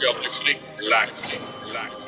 Feel beautifully alive.